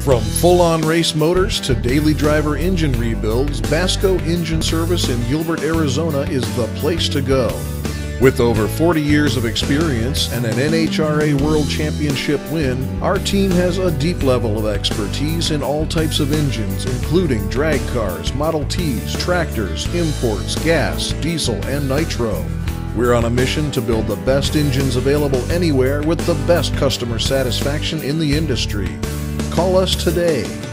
From full-on race motors to daily driver engine rebuilds, Basko Engine Service in Gilbert, Arizona is the place to go. With over 40 years of experience and an NHRA World Championship win, our team has a deep level of expertise in all types of engines, including drag cars, Model Ts, tractors, imports, gas, diesel, and nitro. We're on a mission to build the best engines available anywhere with the best customer satisfaction in the industry. Call us today.